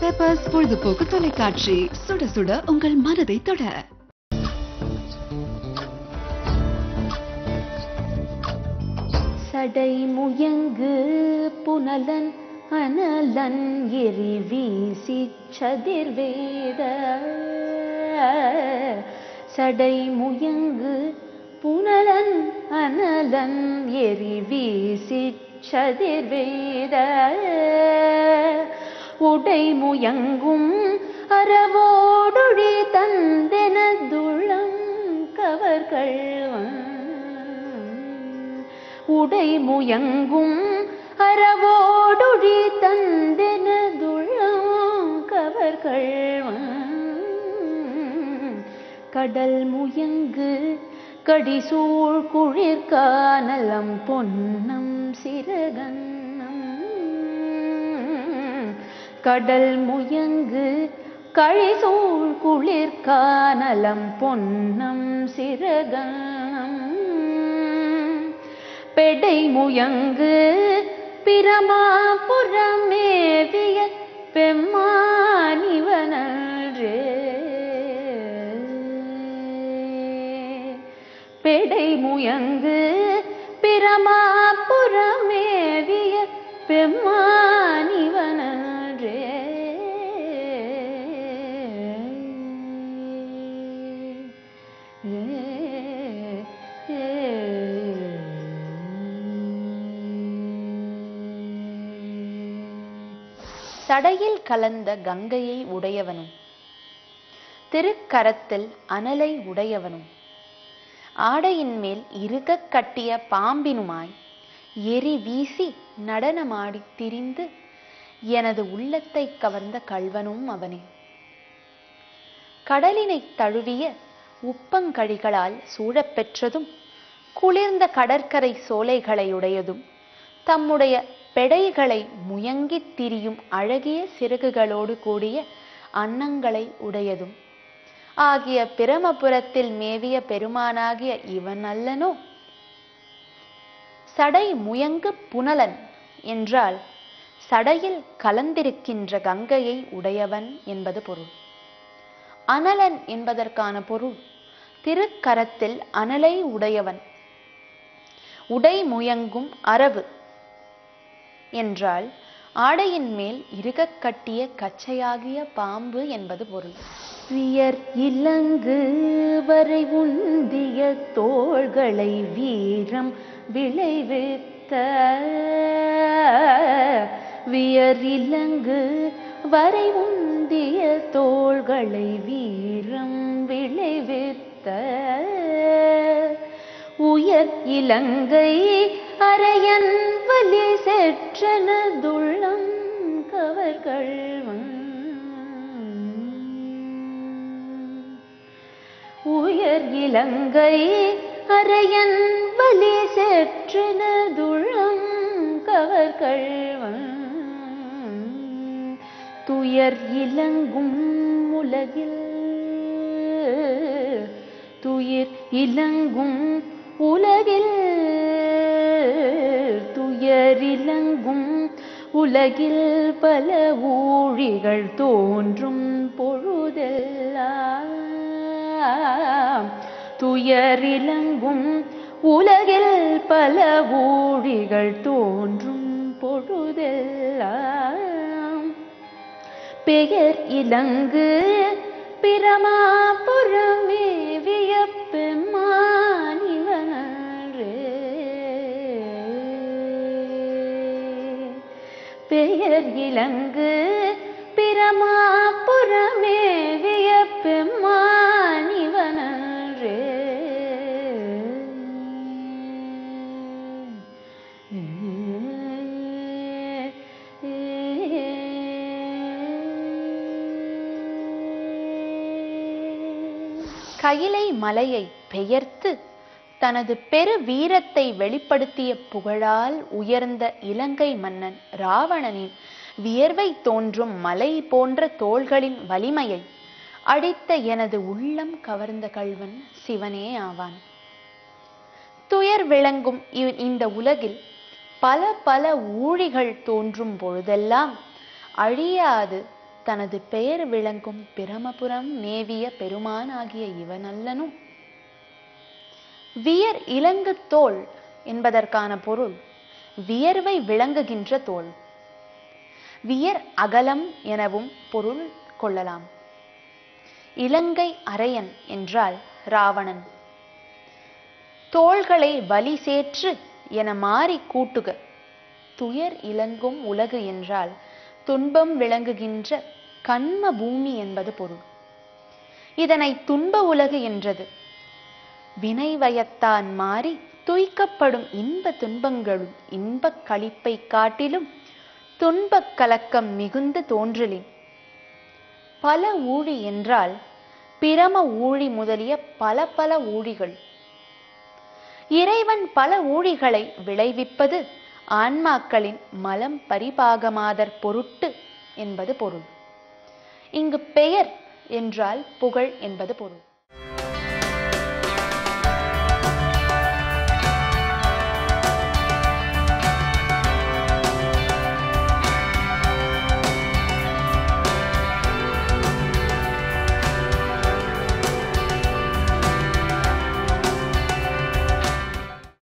Peppers பொழுதுபோக்கு தொலைக்காட்சி சுட சுட உங்கள் மனதை தொட. சடை முயங்கு புனலன் அனலன் எரி வீசி சதிர்வேத. சடை முயங்கு புனலன் அனலன் எரி வீசி சதிர்வேத. உடை முயங்கும் அறவோடொழி தந்தென துளம் கவர்கள்வன். உடை முயங்கும் அறவோடொழி தந்தென துளம் கவர்கள்வன். கடல் முயங்கு கடிசூழ் குளிர்கானலம் பொன்னம் சிறகன்னம். கடல் முயங்கு கழிசூழ் குளிர்கானலம் பொன்னம் சிறகன்னம். பெடை முயங்கு பிரமாபுரமேவிய பெம்மானிவனன்றே. பெடை முயங்கு பிரமாபுரமேவிய பெம்மானிவனன்றே. சடையில் கலந்த கங்கையை உடையவனும் திருக்கரத்தில் அனலை உடையவனும் ஆடையின் மேல் இறுகக் கட்டிய பாம்பினுமாய் எரி வீசி நடனமாடி திரிந்து எனது உள்ளத்தை கவர்ந்த கள்வனும் அவனே. கடலினை தழுவிய உப்பங்கழிகளால் சூழப்பெற்றதும் குளிர்ந்த கடற்கரை சோலைகளையுடையதும் தம்முடைய பெடைகளை முயங்கித் திரியும் அழகிய சிறகுகளோடு கூடிய அன்னங்களை உடையதும் ஆகிய பிரமபுரத்தில் மேவிய பெருமானாகிய இவன் அல்லனோ? சடை முயங்கு புனலன் என்றால் சடையில் கலந்திருக்கின்ற கங்கையை உடையவன் என்பது பொருள். அனலன் என்பதற்கான பொருள் திருக்கரத்தில் அனலை உடையவன். உடை முயங்கும் அரவு என்றால் ஆடையின் மேல் இறுகக் கட்டிய கச்சையாகிய பாம்பு என்பது பொருள். வியர் இலங்கு வரை உந்திய தோள்களை வீரம் விளைவித்த. வியர் இலங்கு வரை உந்திய தோள்களை வீரம் விளைவித்த. உயர் இலங்கை அரையன் வலி செற்றன துள்ளம் கவர்கள்வன். உயர் இலங்கை அரையன் வலி செற்றன துள்ளம் கவர்கள்வன். துயர் இலங்கும் உலகில் துயர் இலங்கும் உலகில் துயரிலங்கும் உலகில் பல ஊழிகள் தோன்றும் பொழுதெல்லாம். துயரிலங்கும் உலகில் பல ஊழிகள் தோன்றும் பொழுதெல்லாம். பெயர் இலங்கு பிரமாபுரமே வியப்பெம்மானிவனன்றே. பெயர் இலங்கு பிரமாபுரமே வியப்பெம்மானிவனன்றே. கையிலை மலையை பெயர்த்து தனது பெரு வீரத்தை வெளிப்படுத்திய புகழால் உயர்ந்த இலங்கை மன்னன் இராவணனின் வியர்வை தோன்றும் மலை போன்ற தோள்களின் வலிமையை அழித்த எனது உள்ளம் கவர்ந்த கள்வன் சிவனே ஆவான். துயர் விளங்கும் இந்த உலகில் பல பல ஊழிகள் தோன்றும் பொழுதெல்லாம் அழியாது தனது பெயர் விளங்கும் பிரமபுரம் நேவிய பெருமானாகிய இவனல்லனும். வியர் இலங்கு தோல் என்பதற்கான பொருள் வியர்வை விளங்குகின்ற தோல். வியர் அகலம் எனவும் பொருள் கொள்ளலாம். இலங்கை அரையன் என்றால் ராவணன். தோள்களை வலி சேற்று என மாறி கூட்டுக. துயர் இலங்கும் உலகு என்றால் துன்பம் விளங்குகின்ற கண்ம பூமி என்பது பொருள். இதனை துன்ப உலகு என்றது. வினைவயத்தான் மாறி துய்க்கப்படும் இன்ப துன்பங்களும் இன்பக் களிப்பை காட்டிலும் துன்பக் கலக்கம் மிகுந்து தோன்றலின். பல ஊழி என்றால் பிரம ஊழி முதலிய பல பல ஊழிகள். இறைவன் பல ஊழிகளை விளைவிப்பது ஆன்மாக்களின் மலம் பரிபாகமாதற் பொருட்டு என்பது பொருள். இங்கு பெயர் என்றால் புகழ் என்பது பொருள்.